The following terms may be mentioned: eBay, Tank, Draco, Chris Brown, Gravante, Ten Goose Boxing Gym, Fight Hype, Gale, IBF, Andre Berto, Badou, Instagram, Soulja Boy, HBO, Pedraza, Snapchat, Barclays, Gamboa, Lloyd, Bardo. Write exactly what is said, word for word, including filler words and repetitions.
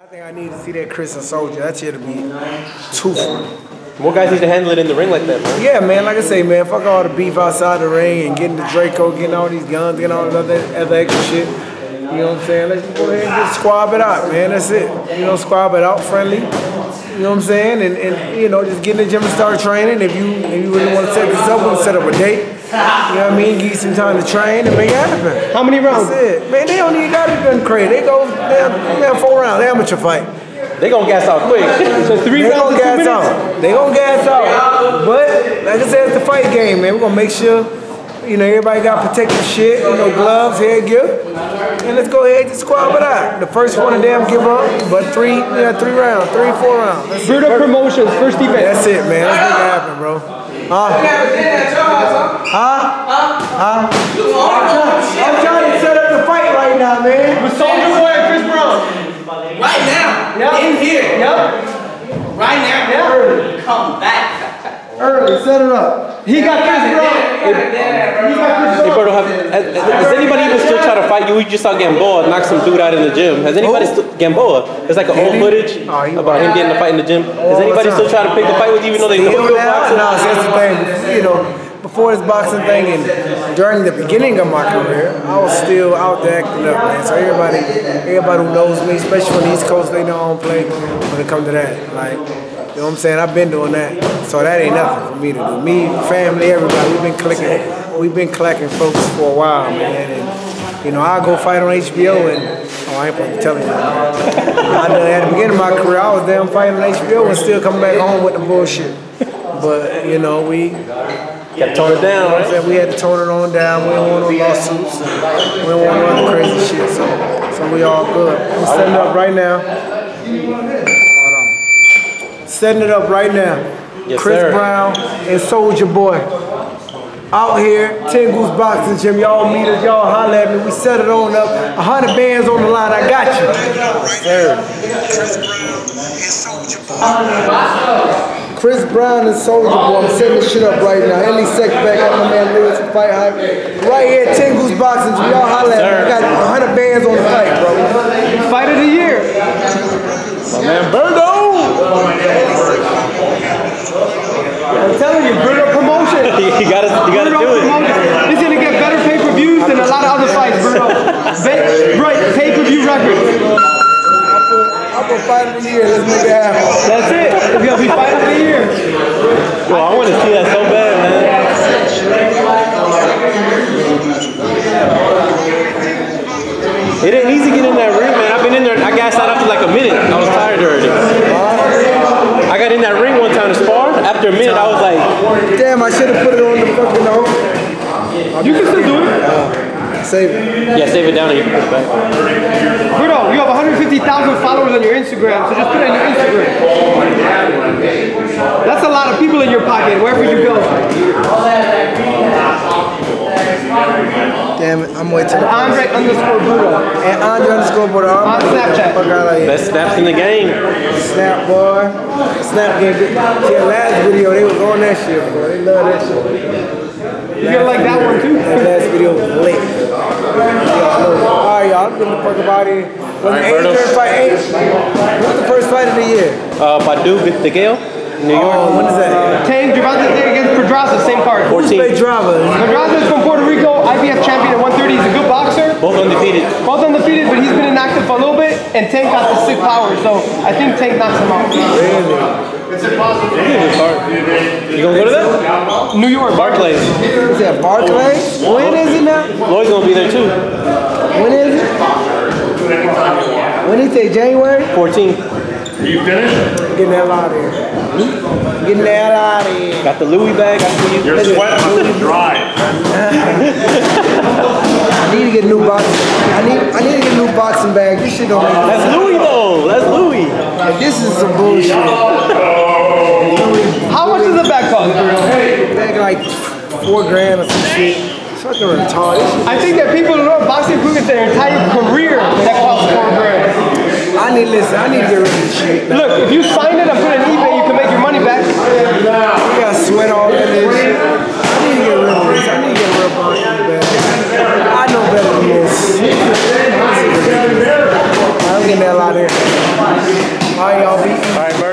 I think I need to see that Chris and Soulja. That's here to be too fun. More guys need to handle it in the ring like that, man. Yeah, man. Like I say, man, fuck all the beef outside the ring and getting the Draco, getting all these guns, getting all the other, other extra shit. You know what I'm saying? Let's go ahead and just squab it out, man. That's it. You know, squab it out friendly. You know what I'm saying? And, and you know, just get in the gym and start training. If you if you really want to set this up, we'll set up a date. You know what I mean? Give you some time to train and make it happen. How many rounds? That's it. Man, they don't even got it done crazy. They go, they have four rounds. They amateur fight. They gonna gas out quick. So three they rounds gonna gas out. They gonna gas out. But like I said, it's the fight game, man. We're gonna make sure, you know, everybody got protective shit, you know, gloves, headgear. And let's go ahead and squab it out. The first one to damn give up, but three, yeah, three rounds, three, four rounds. Let's Brutal first. Promotions, first event. That's it, man. Let's make it happen, bro. Huh? Huh? Huh? Huh? I'm trying to set up the fight right now, man. With Soulja Boy and Chris Brown. Right now. Yep. In here. Yep. Right now. Yep. Early. Come back. Early. Set it up. He got Chris Brown. Hey, Berto, have, has, has anybody even still try to fight you? We just saw Gamboa knock some dude out in the gym. Has anybody oh. still, Gamboa, there's like an old footage about him getting a fight in the gym. Has anybody still trying to pick the fight with you even though they know you're boxing? No, that's the thing, you know. Before this boxing thing and during the beginning of my career, I was still out there acting up, man. So everybody, everybody who knows me, especially on the East Coast, they know I don't play when it comes to that. Like, you know what I'm saying? I've been doing that. So that ain't nothing for me to do. Me, family, everybody, we've been clicking, we've been clacking folks for a while, man. And, you know, I go fight on H B O and, oh, I ain't supposed to tell you that. I done, at the beginning of my career, I was damn fighting on H B O and still coming back home with the bullshit. But, you know, we... got to tone it down, right? You know, we had to tone it on down. We don't want no lawsuits. We don't want no other crazy shit. So, so we all good. I'm setting it up right now. Hold on. Setting it up right now. Yes, Chris sir. Brown and Soulja Boy. Out here, Ten Goose Boxing Gym. Y'all meet us. Y'all holler at me. We set it on up. A hundred bands on the line. I got you. Yes, sir. Chris Brown and Soulja Boy. Chris Brown and Soulja Boy, I'm setting this shit up right now. Ellie Seck back at my man Lloyd from Fight Hype. Right here, Ten Goose Boxing Gym. Y'all holler at me. I got a hundred bands on the fight, bro. Fight of the year. My man Bardo. I'm telling you, Bardo promotion. you gotta, you gotta do it. Promotion. It's gonna get better pay-per-views than a lot of other fights, Bardo. Right, pay-per-view record. Fight of the year, let's make it happen. That's it. We're gonna be fight of the year. Yo, I want to see that so bad, man. It ain't easy getting in that ring, man. I've been in there. I gassed out after like a minute. I was tired already. I got in that ring one time to spar. After a minute, I was like, damn, I should have put it on the fucking hole. You can still do it. Uh, Save it. Yeah, save it down and you can put it back. Berto, you have one hundred fifty thousand followers on your Instagram, so just put it on your Instagram. That's a lot of people in your pocket, wherever you go. Damn it, I'm waiting. Andre underscore Berto. And Andre underscore Berto. On Snapchat. Best snaps in the game. Snap, boy. Snap game. Yeah, last video, they was on that shit, bro. They love that shit. You gonna like that one too? That last video was lit. Alright, y'all. I'm gonna talk about it. What's the first fight of the year? Uh, Badou with the Gale, New York. Oh, when is that? Tank, Gravante against Pedraza, same card. fourteen. Pedraza. Pedraza is from Puerto Rico, I B F champion at one thirty. He's a good boxer. Both undefeated. Both undefeated, but he's been inactive for a little bit, and Tank got the sick power, so I think Tank knocks him out. Really? It's impossible. You gonna go to that? New York, Barclays. Is that Barclays? When is it now? Lloyd's gonna be there too. When is it? When is it? January? fourteenth. Are you finished? Getting that out of here. Getting that out of here. Got the Louis bag. Got the Your sweat must dry. I need to get a new boxing. I need. I need to get a new boxing bag. This shit don't make sense. That's Louis though. That's Louis. Like, this is some bullshit. How much does the bag cost? Bag like four grand or some shit. It's fucking retarded. I think that people don't know boxing equipment their entire career that costs four grand. I need listen. I need to get rid of this shit. Now. Look, if you sign it and put it on eBay, you can make your money back. You got sweat all in this. I need to get rid of this. I need to get rid of boxing bags. I know better than this. I'm getting that out of here. All right, y'all. All right, bro.